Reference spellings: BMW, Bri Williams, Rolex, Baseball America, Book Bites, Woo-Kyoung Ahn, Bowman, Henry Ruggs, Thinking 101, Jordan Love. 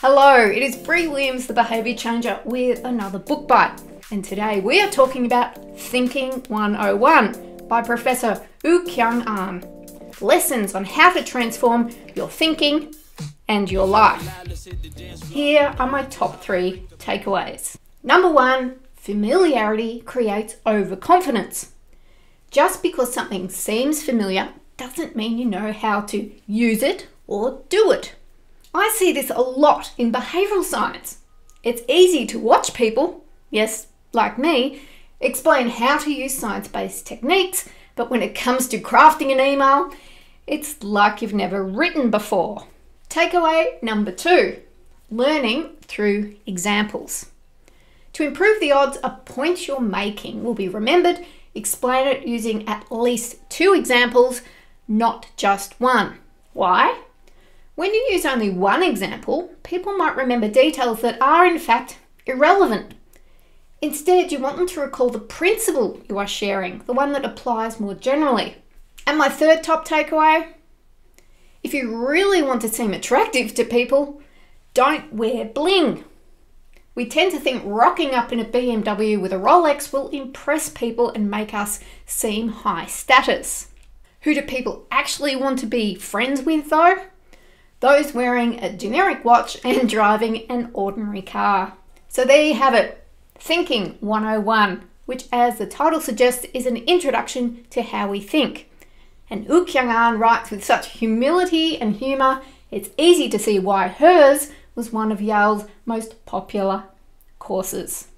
Hello, it is Bri Williams, the Behaviour Changer, with another book bite. And today we are talking about Thinking 101 by Professor Woo-Kyoung Ahn. Lessons on how to transform your thinking and your life. Here are my top 3 takeaways. Number 1, familiarity creates overconfidence. Just because something seems familiar doesn't mean you know how to use it or do it. I see this a lot in behavioural science. It's easy to watch people, yes, like me, explain how to use science-based techniques, but when it comes to crafting an email, it's like you've never written before. Takeaway number 2, learning through examples. To improve the odds a point you're making will be remembered, explain it using at least 2 examples, not just 1. Why? When you use only 1 example, people might remember details that are in fact irrelevant. Instead, you want them to recall the principle you are sharing, the one that applies more generally. And my 3rd top takeaway, if you really want to seem attractive to people, don't wear bling. We tend to think rocking up in a BMW with a Rolex will impress people and make us seem high status. Who do people actually want to be friends with though? Those wearing a generic watch and driving an ordinary car. So there you have it, Thinking 101, which as the title suggests is an introduction to how we think. And Woo-Kyoung Ahn writes with such humility and humour, it's easy to see why hers was one of Yale's most popular courses.